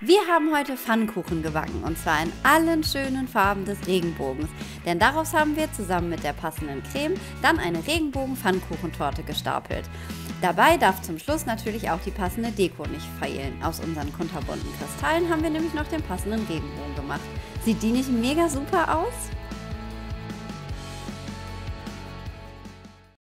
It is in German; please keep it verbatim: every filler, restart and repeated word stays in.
Wir haben heute Pfannkuchen gebacken und zwar in allen schönen Farben des Regenbogens, denn daraus haben wir zusammen mit der passenden Creme dann eine Regenbogen-Pfannkuchentorte gestapelt. Dabei darf zum Schluss natürlich auch die passende Deko nicht fehlen. Aus unseren kunterbunten Kristallen haben wir nämlich noch den passenden Regenbogen gemacht. Sieht die nicht mega super aus?